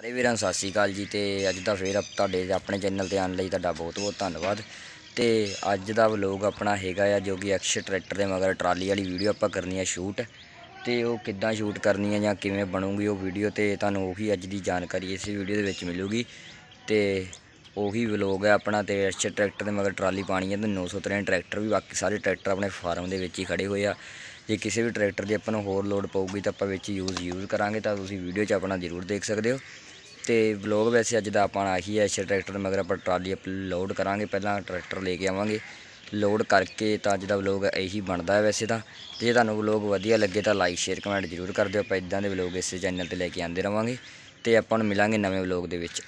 ਸਾਰੇ ਵੀਰਾਂ ਸਤਿ ਸ਼੍ਰੀ ਅਕਾਲ ਜੀ। ਤੇ ਅੱਜ ਦਾ ਫੇਰ ਤੁਹਾਡੇ ਆਪਣੇ ਚੈਨਲ ਤੇ ਆਉਣ ਲਈ ਤੁਹਾਡਾ ਬਹੁਤ-ਬਹੁਤ ਧੰਨਵਾਦ। ਤੇ ਅੱਜ ਦਾ ਵਲੋਗ ਆਪਣਾ ਹੈਗਾ ਆ ਜੋ ਕਿ ਐਕਸ ਟਰੈਕਟਰ ਦੇ ਮਗਰ ਟਰਾਲੀ ਵਾਲੀ ਵੀਡੀਓ ਆਪਾਂ ਕਰਨੀ ਆ ਸ਼ੂਟ। ਤੇ ਉਹ ਕਿੱਦਾਂ ਸ਼ੂਟ ਕਰਨੀ ਆ ਜਾਂ ਕਿਵੇਂ ਬਣੂਗੀ ਉਹ ਵੀਡੀਓ, ਤੇ ਤੁਹਾਨੂੰ ਉਹੀ ਅੱਜ ਦੀ ਜਾਣਕਾਰੀ ਇਸ ਵੀਡੀਓ ਦੇ ਵਿੱਚ ਮਿਲੂਗੀ। ਤੇ ਉਹੀ ਵਲੋਗ ਹੈ ਆਪਣਾ। ਤੇ ਐਕਸ ਟਰੈਕਟਰ ਦੇ ਮਗਰ ਟਰਾਲੀ ਪਾਣੀ ਹੈ ਤੇ 963 ਟਰੈਕਟਰ ਵੀ ਬਾਕੀ ਸਾਰੇ ਟਰੈਕਟਰ ਆਪਣੇ ਫਾਰਮ ਦੇ ਵਿੱਚ ਹੀ ਖੜੇ ਹੋਏ ਆ। ਜੇ ਕਿਸੇ ਵੀ ਟਰੈਕਟਰ ਦੀ ਆਪਾਂ ਨੂੰ ਹੋਰ ਲੋਡ ਪਊਗੀ ਤਾਂ ਆਪਾਂ ਵਿੱਚ ਯੂਜ਼ ਕਰਾਂਗੇ, ਤਾਂ ਤੁਸੀਂ ਵੀਡੀਓ 'ਚ ਆਪਣਾ ਜ਼ਰੂਰ ਦੇਖ ਸਕਦੇ ਹੋ। ਤੇ ਵਲੋਗ ਵੈਸੇ ਅੱਜ ਦਾ ਆਪਾਂ ਆਹੀ ਹੈ, ਐਕਸ ਟਰੈਕਟਰ ਮਗਰ ਆਪਾਂ ਟਰਾਲੀ ਲੋਡ ਕਰਾਂਗੇ, ਪਹਿਲਾਂ ਟਰੈਕਟਰ ਲੈ ਕੇ ਆਵਾਂਗੇ ਲੋਡ ਕਰਕੇ। ਤਾਂ ਅੱਜ ਦਾ ਵਲੋਗ ਇਹੀ ਬਣਦਾ ਹੈ ਵੈਸੇ ਤਾਂ। ਜੇ ਤੁਹਾਨੂੰ ਵਲੋਗ ਵਧੀਆ ਲੱਗੇ ਤਾਂ ਲਾਈਕ ਸ਼ੇਅਰ ਕਮੈਂਟ ਜ਼ਰੂਰ ਕਰ ਦਿਓ। ਆਪਾਂ ਇਦਾਂ ਦੇ ਵਲੋਗ ਇਸੇ ਚੈਨਲ ਤੇ ਲੈ ਕੇ ਆਉਂਦੇ ਰਵਾਂਗੇ। ਤੇ ਆਪਾਂ ਨੂੰ ਮਿਲਾਂਗੇ ਨਵੇਂ ਵਲੋਗ ਦੇ ਵਿੱਚ।